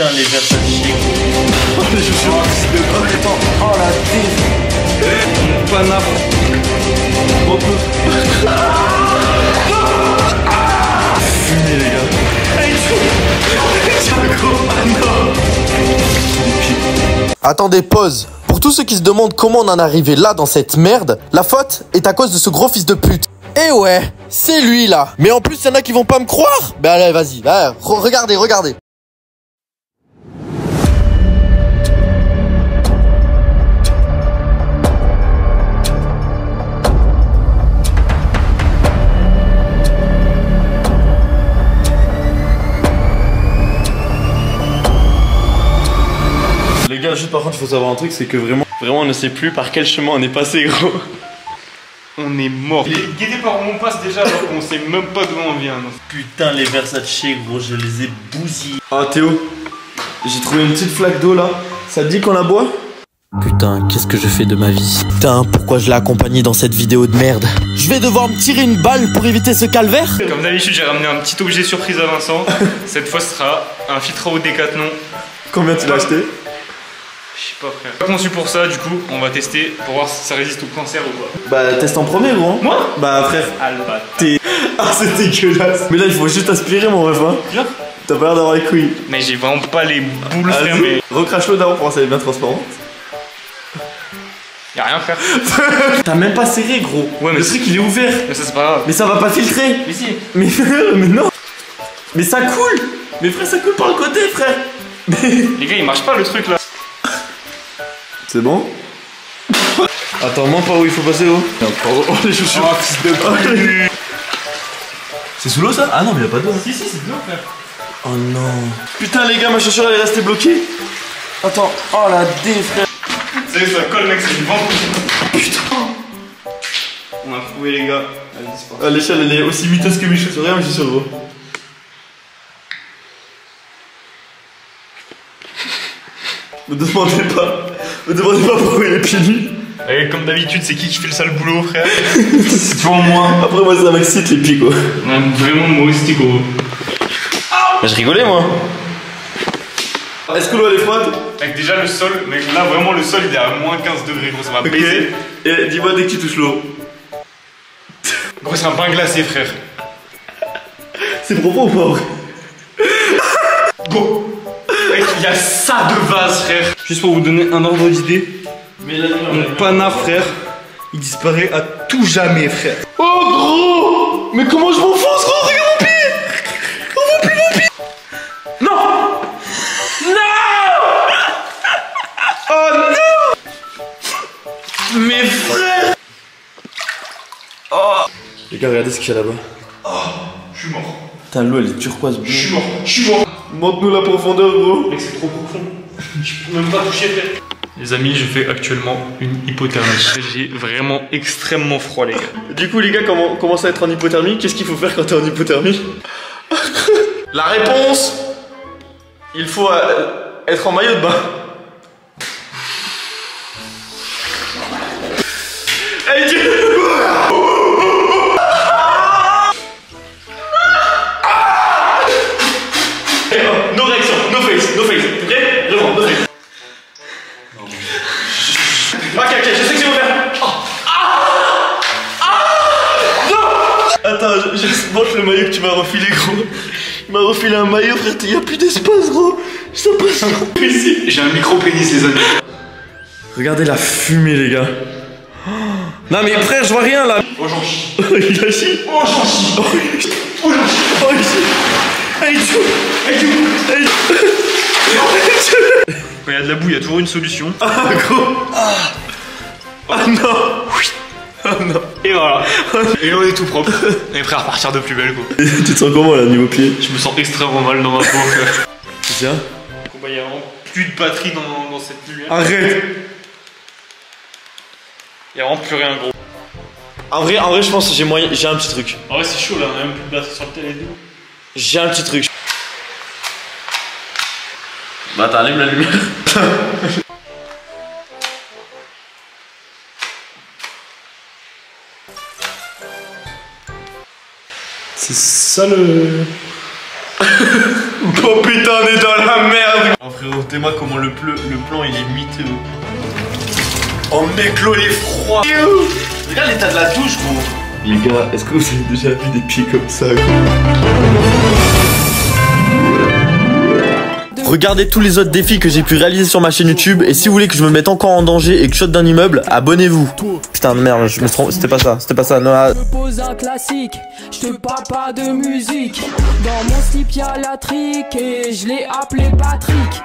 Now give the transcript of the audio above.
Putain, les affaires chics. Oh, les chaussures de temps. Oh, la tête. Panama. On peut. Fumez, les gars. Attendez, pause. Pour tous ceux qui se demandent comment on en est arrivé là dans cette merde, la faute est à cause de ce gros fils de pute. Eh ouais, c'est lui là. Mais en plus, y en a qui vont pas me croire. Ben allez, vas-y, ben, regardez, regardez. Les gars, juste par contre, il faut savoir un truc, c'est que vraiment, on ne sait plus par quel chemin on est passé, gros. On est mort. Il est guidé par où on passe déjà alors qu'on sait même pas d'où on vient. Non. Putain, les Versace, gros, je les ai bousillés. Ah, Théo, j'ai trouvé une petite flaque d'eau là. Ça te dit qu'on la boit? Putain, qu'est-ce que je fais de ma vie? Putain, pourquoi je l'ai accompagné dans cette vidéo de merde? Je vais devoir me tirer une balle pour éviter ce calvaire. Comme d'habitude, j'ai ramené un petit objet surprise à Vincent. Cette fois, ce sera un filtre à eau Decathlon. Combien tu l'as acheté? Je sais pas, frère. Pas conçu pour ça, du coup, on va tester pour voir si ça résiste au cancer ou pas. Bah, teste en premier, gros. Moi? Bah, frère. Alba. T'es. Ah, c'est dégueulasse. Mais là, il faut juste aspirer, mon ref. Hein. T'as pas l'air d'avoir les couilles. Mais j'ai vraiment pas les boules fermées. Recrache l'eau d'avant pour voir si elle est bien transparente. Y'a rien, frère. T'as même pas serré, gros. Ouais, mais le truc, il est ouvert. Mais ça, c'est pas grave. Mais ça va pas filtrer. Mais si. Mais mais non. Mais ça coule. Mais frère, ça coule par le côté, frère. Les gars, il marche pas le truc là. C'est bon? Attends, montre par où il faut passer, oh. Oh, les chaussures. Oh, fils de pute. C'est sous l'eau ça? Ah non, mais il n'y a pas d'eau. Si, si, c'est de l'eau, frère. Oh non. Putain, les gars, ma chaussure elle est restée bloquée. Attends, oh la dé, frère. Vous savez, ça colle, mec, c'est une vente. Putain. On a trouvé, les gars. Ah, l'échelle elle est aussi viteuse que mes chaussures. Regarde mes chaussures, gros. Ne demandez pas. Ne me demandez pas pourquoi il est pieds nus. Et comme d'habitude, c'est qui fait le sale boulot, frère? C'est toujours moi. Après, moi, ça m'excite les pieds, quoi. Ouais, vraiment, moi aussi, gros. Ah, je rigolais, moi. Est-ce que l'eau elle est froide? Mec, déjà le sol, mec, là vraiment le sol il est à moins 15 degrés, gros, ça va baiser. Et dis-moi dès que tu touches l'eau. Gros, c'est un bain glacé, frère. C'est profond ou pas, frère? Go. Il y a ça de vase, frère. Juste pour vous donner un ordre d'idée, mon panard, frère, il disparaît à tout jamais, frère. Oh gros, mais comment je m'enfonce, gros? Regarde mon pied. On voit plus mon pied. Non. Non. Oh non. Mais frère. Oh. Les gars, regardez ce qu'il y a là-bas. Oh, je suis mort. Putain, l'eau elle est turquoise. Je suis mort, je suis mort. Montre-nous la profondeur, gros. Mec, c'est trop profond. Je peux même pas toucher. Les amis, je fais actuellement une hypothermie. J'ai vraiment extrêmement froid, les gars. Du coup, les gars, comment on commence à être en hypothermie, qu'est-ce qu'il faut faire quand t'es en hypothermie? La réponse, il faut être en maillot de bain. Hey, Dieu. Attends, je montre le maillot que tu m'as refilé, gros. Il m'a refilé un maillot, frère, il n'y a plus d'espace, gros. Ça passe. J'ai un micro-pénis, les amis. Regardez la fumée, les gars. Oh. Non, mais frère, je vois rien là. Oh, j'en chie. Il a chié. Oh, j'en chie. Oh, j'en chie. Oh, j'en chie. Allez, tu. Quand il y a de la boue, il y a toujours une solution. Ah, gros. Ah, oh. Ah non. Oui. Oh non. Et voilà. Et on est tout propre. Et prêt à repartir de plus belle, quoi. Tu te sens comment là niveau pied? Je me sens extrêmement mal dans ma peau. Tiens. Il y a vraiment plus de batterie dans cette lumière. Arrête. Il y a vraiment plus rien, gros. En vrai je pense que j'ai un petit truc. En vrai c'est chaud là, on a même plus de batterie sur le téléphone. J'ai un petit truc. Bah t'allumes la lumière. C'est ça le... Oh putain, on est dans la merde. Oh frérot, t'es-moi comment le plan il est miteux. Oh mec, l'eau est froide. Regarde l'état de la douche gros. Les gars, est-ce que vous avez déjà vu des pieds comme ça gros? Regardez tous les autres défis que j'ai pu réaliser sur ma chaîne YouTube. Et si vous voulez que je me mette encore en danger et que je saute d'un immeuble, abonnez-vous. Putain de merde, je me trompe, c'était pas ça Noah. Je pose un classique, je te parle pas de musique. Dans mon slip y'a la trique et je l'ai appelé Patrick.